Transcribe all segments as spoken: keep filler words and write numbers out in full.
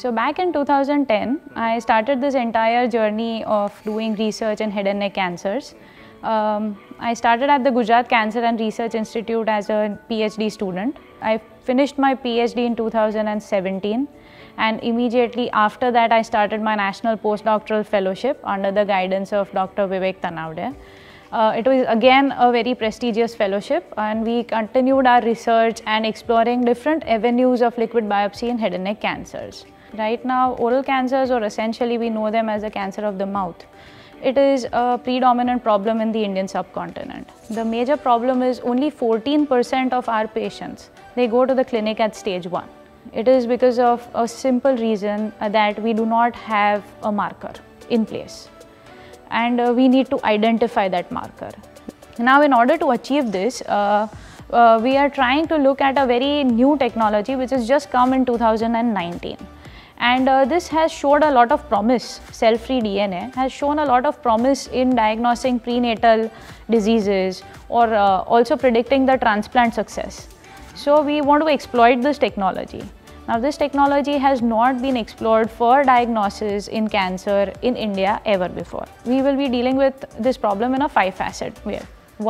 So back in two thousand ten, I started this entire journey of doing research in head and neck cancers. Um, I started at the Gujarat Cancer and Research Institute as a PhD student. I finished my PhD in two thousand seventeen, and immediately after that I started my national postdoctoral fellowship under the guidance of Doctor Vivek Tanavde. Uh, it was again a very prestigious fellowship, and we continued our research and exploring different avenues of liquid biopsy in head and neck cancers. Right now, oral cancers, or essentially we know them as the cancer of the mouth, it is a predominant problem in the Indian subcontinent. The major problem is only fourteen percent of our patients, they go to the clinic at stage one. It is because of a simple reason that we do not have a marker in place, and uh, we need to identify that marker. Now, in order to achieve this, uh, uh, we are trying to look at a very new technology which has just come in two thousand nineteen, and uh, this has showed a lot of promise. Cell-free D N A has shown a lot of promise in diagnosing prenatal diseases, or uh, also predicting the transplant success. So we want to exploit this technology. Now, this technology has not been explored for diagnosis in cancer in India ever before. We will be dealing with this problem in a five-facet way.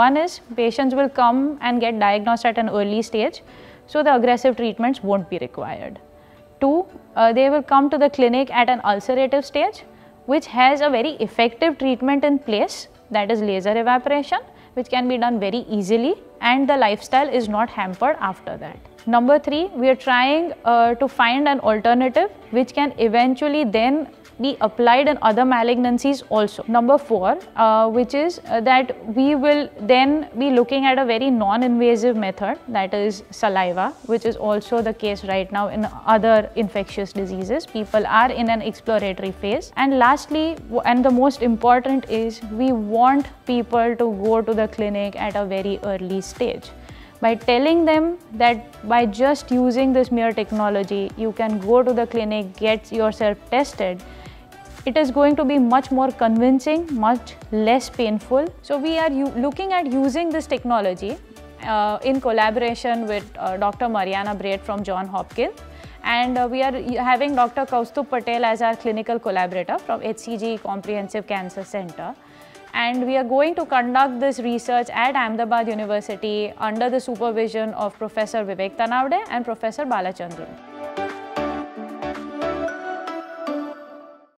One is patients will come and get diagnosed at an early stage, so the aggressive treatments won't be required. Two, uh, they will come to the clinic at an ulcerative stage, which has a very effective treatment in place, that is laser evaporation, which can be done very easily, and the lifestyle is not hampered after that. Number three, we are trying uh, to find an alternative which can eventually then be applied in other malignancies also. Number four, uh, which is uh, that we will then be looking at a very non-invasive method, that is saliva, which is also the case right now in other infectious diseases. People are in an exploratory phase. And lastly, and the most important, is we want people to go to the clinic at a very early stage, by telling them that by just using this mere technology, you can go to the clinic, get yourself tested. It is going to be much more convincing, much less painful. So we are looking at using this technology uh, in collaboration with uh, Doctor Mariana Brait from John Hopkins, and uh, we are having Doctor Kaustubh Patel as our clinical collaborator from H C G Comprehensive Cancer Center. And we are going to conduct this research at Ahmedabad University under the supervision of Professor Vivek Tanavde and Professor Balachandran.